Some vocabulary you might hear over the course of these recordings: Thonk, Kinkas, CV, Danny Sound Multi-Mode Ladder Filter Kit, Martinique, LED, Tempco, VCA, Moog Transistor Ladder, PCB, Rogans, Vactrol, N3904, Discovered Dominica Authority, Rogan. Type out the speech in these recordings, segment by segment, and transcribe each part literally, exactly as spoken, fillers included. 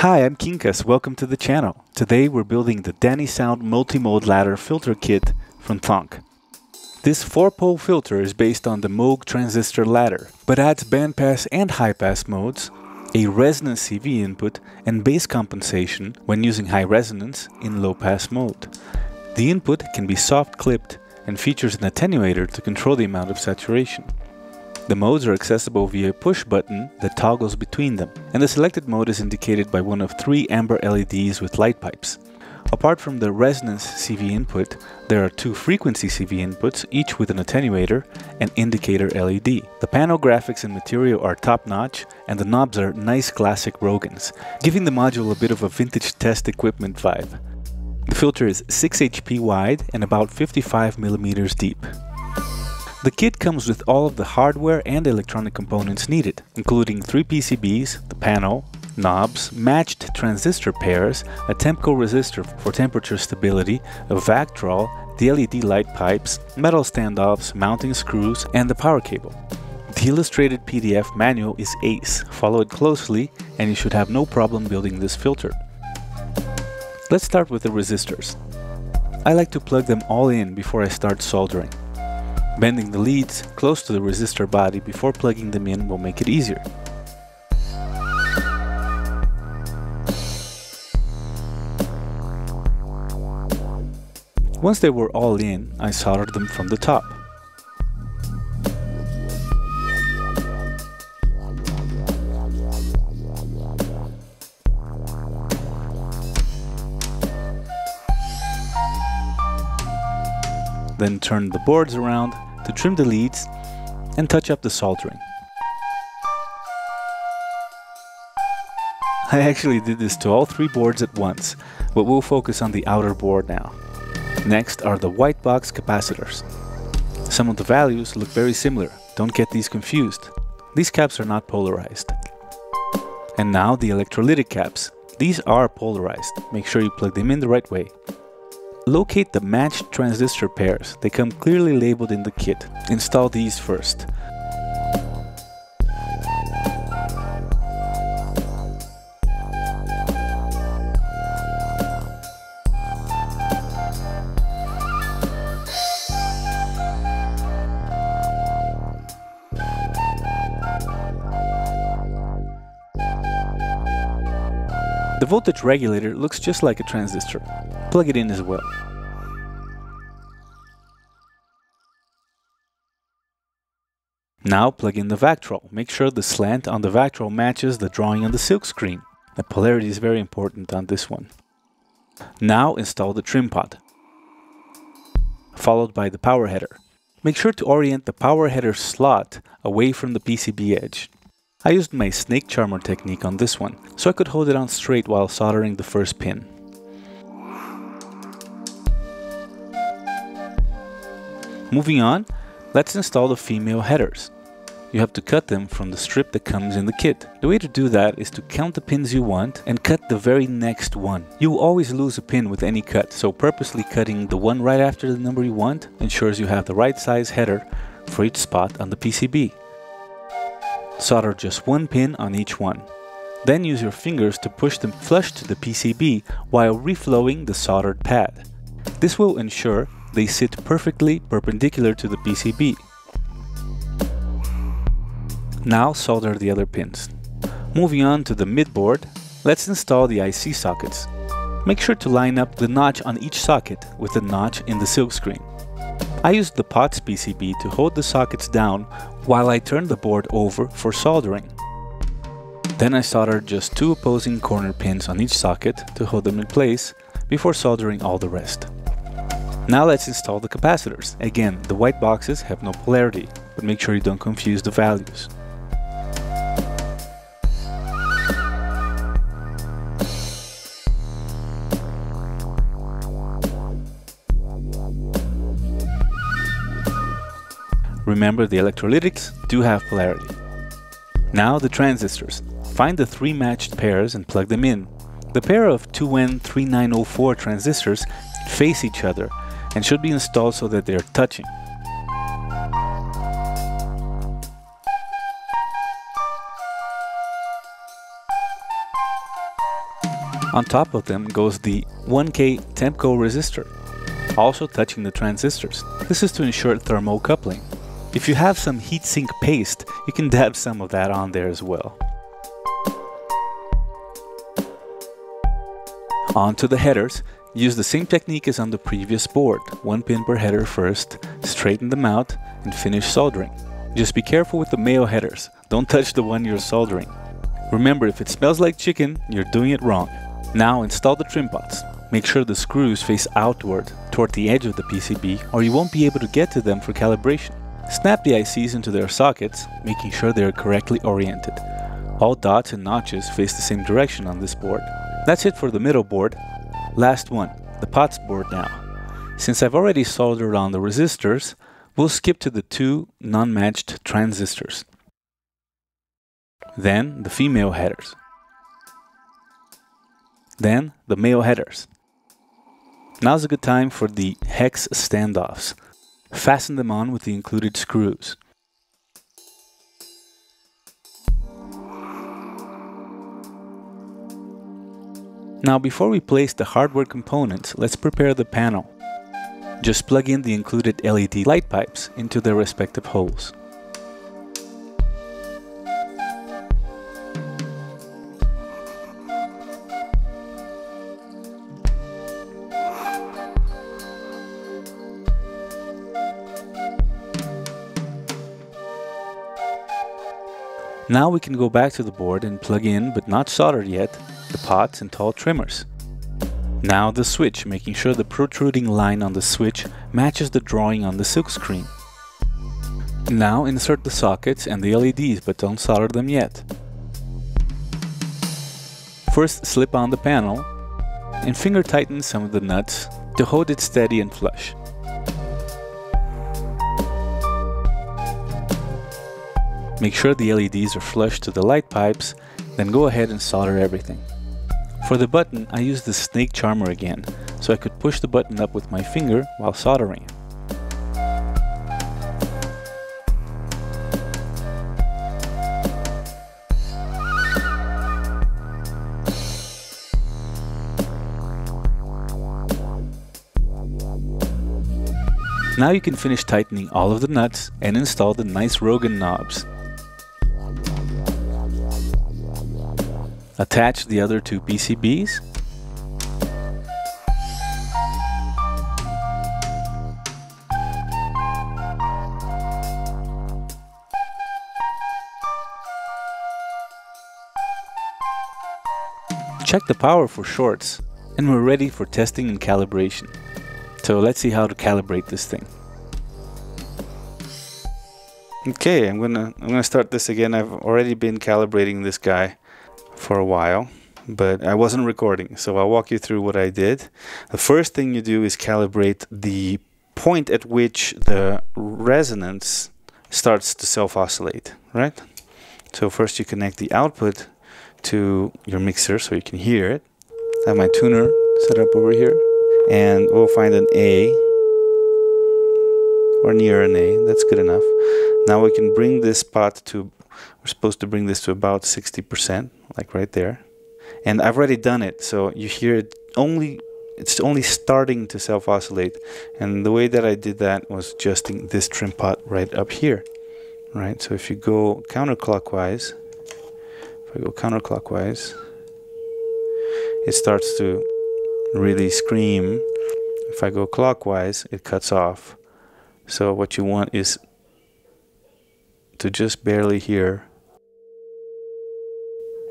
Hi, I'm Kinkas. Welcome to the channel. Today we're building the Danny Sound Multi-Mode Ladder Filter Kit from Thonk. This four-pole filter is based on the Moog Transistor Ladder, but adds bandpass and high-pass modes, a resonance C V input, and bass compensation when using high resonance in low-pass mode. The input can be soft-clipped and features an attenuator to control the amount of saturation. The modes are accessible via a push button that toggles between them, and the selected mode is indicated by one of three amber L E Ds with light pipes. Apart from the resonance C V input, there are two frequency C V inputs, each with an attenuator and indicator L E D. The panel graphics and material are top-notch, and the knobs are nice classic Rogans, giving the module a bit of a vintage test equipment vibe. The filter is six H P wide and about fifty-five millimeters deep. The kit comes with all of the hardware and electronic components needed, including three P C Bs, the panel, knobs, matched transistor pairs, a Tempco resistor for temperature stability, a Vactrol, the L E D light pipes, metal standoffs, mounting screws, and the power cable. The illustrated P D F manual is ace. Follow it closely and you should have no problem building this filter. Let's start with the resistors. I like to plug them all in before I start soldering. Bending the leads close to the resistor body before plugging them in will make it easier. Once they were all in, I soldered them from the top. Then turned the boards around to trim the leads and touch up the soldering. I actually did this to all three boards at once, but we'll focus on the outer board now. Next are the white box capacitors. Some of the values look very similar, don't get these confused. These caps are not polarized. And now the electrolytic caps. These are polarized, make sure you plug them in the right way. Locate the matched transistor pairs, they come clearly labeled in the kit. Install these first. The voltage regulator looks just like a transistor. Plug it in as well. Now plug in the Vactrol. Make sure the slant on the Vactrol matches the drawing on the silk screen. The polarity is very important on this one. Now install the trim pod, followed by the power header. Make sure to orient the power header slot away from the P C B edge. I used my snake charmer technique on this one, so I could hold it on straight while soldering the first pin. Moving on, let's install the female headers. You have to cut them from the strip that comes in the kit. The way to do that is to count the pins you want and cut the very next one. You will always lose a pin with any cut, so purposely cutting the one right after the number you want ensures you have the right size header for each spot on the P C B. Solder just one pin on each one. Then use your fingers to push them flush to the P C B while reflowing the soldered pad. This will ensure they sit perfectly perpendicular to the P C B. Now solder the other pins. Moving on to the midboard, let's install the I C sockets. Make sure to line up the notch on each socket with the notch in the silkscreen. I used the P O T S P C B to hold the sockets down while I turned the board over for soldering. Then I soldered just two opposing corner pins on each socket to hold them in place before soldering all the rest. Now let's install the capacitors. Again, the white boxes have no polarity, but make sure you don't confuse the values. Remember, the electrolytics do have polarity. Now the transistors. Find the three matched pairs and plug them in. The pair of two N thirty-nine oh four transistors face each other and should be installed so that they are touching. On top of them goes the one K Tempco resistor, also touching the transistors. This is to ensure thermal coupling. If you have some heatsink paste, you can dab some of that on there as well. On to the headers. Use the same technique as on the previous board. One pin per header first, straighten them out, and finish soldering. Just be careful with the male headers. Don't touch the one you're soldering. Remember, if it smells like chicken, you're doing it wrong. Now install the trim pots. Make sure the screws face outward toward the edge of the P C B, or you won't be able to get to them for calibration. Snap the I Cs into their sockets, making sure they are correctly oriented. All dots and notches face the same direction on this board. That's it for the middle board. Last one, the pots board now. Since I've already soldered on the resistors, we'll skip to the two non-matched transistors. Then the female headers. Then the male headers. Now's a good time for the hex standoffs. Fasten them on with the included screws. Now, before we place the hardware components, let's prepare the panel. Just plug in the included L E D light pipes into their respective holes. Now we can go back to the board and plug in, but not solder yet, the pots and tall trimmers. Now the switch, making sure the protruding line on the switch matches the drawing on the silkscreen. Now insert the sockets and the L E Ds, but don't solder them yet. First slip on the panel and finger tighten some of the nuts to hold it steady and flush. Make sure the L E Ds are flush to the light pipes, then go ahead and solder everything. For the button, I used the snake charmer again, so I could push the button up with my finger while soldering. Now you can finish tightening all of the nuts and install the nice Rogan knobs. Attach the other two P C Bs. Check the power for shorts, and we're ready for testing and calibration. So let's see how to calibrate this thing. Okay, I'm gonna I'm gonna start this again. I've already been calibrating this guy for a while, but I wasn't recording, so I'll walk you through what I did. The first thing you do is calibrate the point at which the resonance starts to self-oscillate, right? So first you connect the output to your mixer so you can hear it. I have my tuner set up over here, and we'll find an A or near an A. That's good enough. Now we can bring this pot to, we're supposed to bring this to about sixty percent, like right there. And I've already done it, so you hear it only, it's only starting to self-oscillate. And the way that I did that was adjusting this trim pot right up here, right? So if you go counterclockwise, if I go counterclockwise, it starts to really scream. If I go clockwise, it cuts off. So what you want is to just barely hear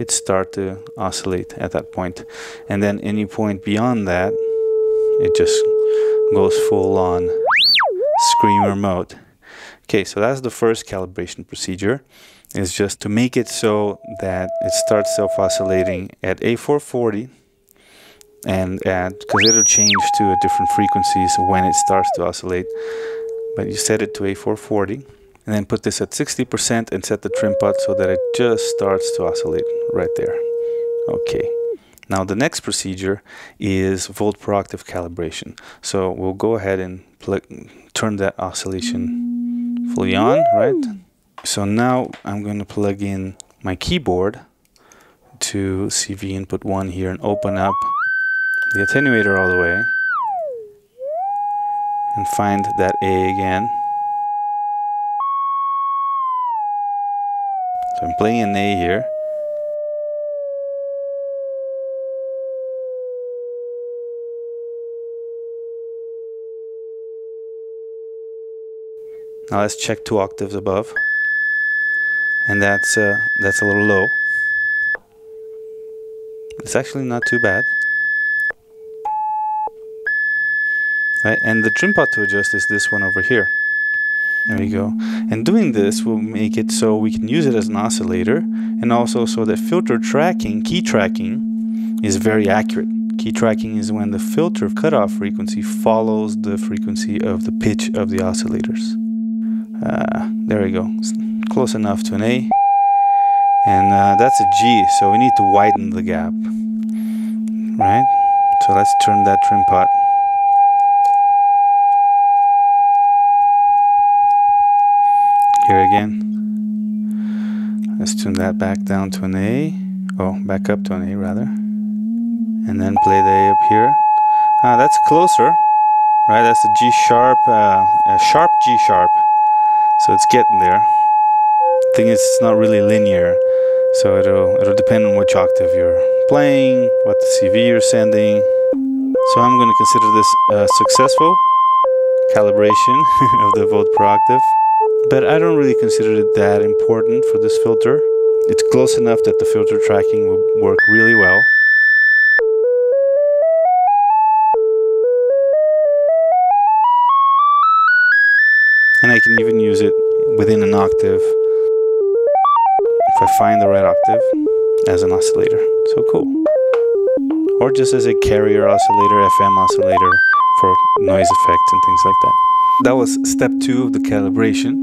it start to oscillate at that point. And then any point beyond that, it just goes full on screamer mode. Okay, so that's the first calibration procedure, is just to make it so that it starts self-oscillating at A four forty, and add, because it'll change to a different frequencies when it starts to oscillate. But you set it to A four forty, and then put this at sixty percent and set the trim pot so that it just starts to oscillate right there. Okay. Now the next procedure is volt per octave calibration. So we'll go ahead and turn that oscillation fully on, right? So now I'm going to plug in my keyboard to C V input one here and open up the attenuator all the way and find that A again. So I'm playing an A here. Now let's check two octaves above, and that's uh, that's a little low. It's actually not too bad. Right, and the trim pot to adjust is this one over here. There we go. And doing this will make it so we can use it as an oscillator, and also so that filter tracking, key tracking, is very accurate. Key tracking is when the filter cutoff frequency follows the frequency of the pitch of the oscillators. Uh, there we go, it's close enough to an A, and uh, that's a G, so we need to widen the gap, right? So let's turn that trim pot. Here again, let's tune that back down to an A, oh, back up to an A rather, and then play the A up here. Ah, that's closer, right? That's a G sharp, uh, a sharp G sharp. So it's getting there. The thing is, it's not really linear, so it'll it'll depend on which octave you're playing, what the C V you're sending. So I'm going to consider this a successful calibration of the volt per octave, but I don't really consider it that important for this filter. It's close enough that the filter tracking will work really well. And I can even use it within an octave if I find the right octave as an oscillator. So cool. Or just as a carrier oscillator, F M oscillator for noise effects and things like that. That was step two of the calibration.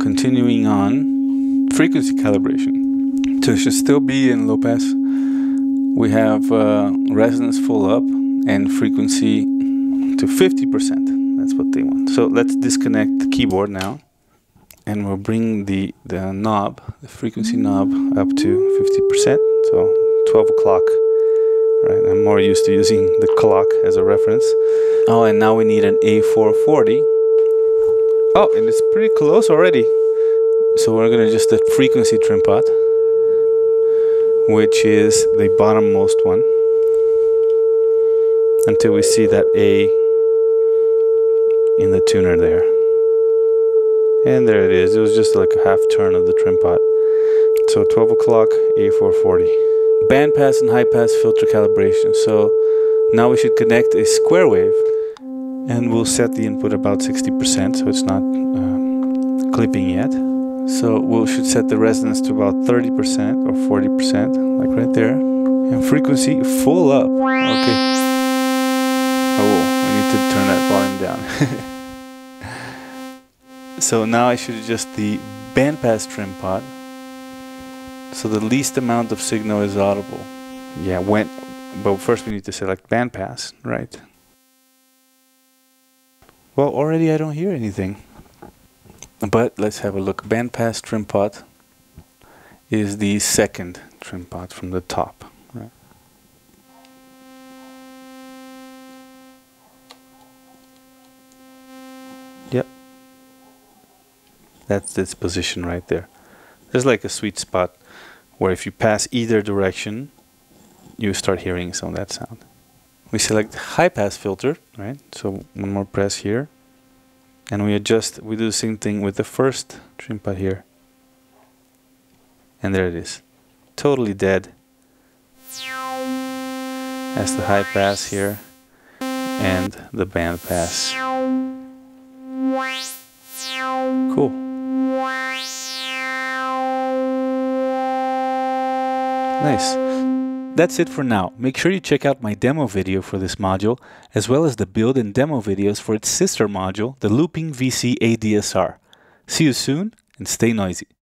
Continuing on, frequency calibration. So it should still be in low pass. We have uh, resonance full up and frequency to fifty percent. That's what they want. So let's disconnect the keyboard now, and we'll bring the, the knob, the frequency knob, up to fifty percent, so twelve o'clock. Right? I'm more used to using the clock as a reference. Oh, and now we need an A four forty. Oh, and it's pretty close already. So we're going to adjust the frequency trim pot, which is the bottommost one, until we see that A in the tuner there. And there it is. It was just like a half turn of the trim pot. So twelve o'clock, A four forty. Bandpass and high pass filter calibration. So now we should connect a square wave, and we'll set the input about sixty percent, so it's not um, clipping yet. So we should set the resonance to about thirty percent or forty percent, like right there. And frequency full up. Okay. To turn that volume down. So now I should adjust the bandpass trim pot so the least amount of signal is audible. Yeah, when, but first we need to select bandpass, right? Well, already I don't hear anything. But let's have a look. Bandpass trim pot is the second trim pot from the top. That's this position right there. There's like a sweet spot where if you pass either direction, you start hearing some of that sound. We select high pass filter, right? So one more press here. And we adjust, we do the same thing with the first trim pot here. And there it is. Totally dead. That's the high pass here and the band pass. Cool. Nice. That's it for now. Make sure you check out my demo video for this module, as well as the build and demo videos for its sister module, the Looping V C A D S R. See you soon, and stay noisy.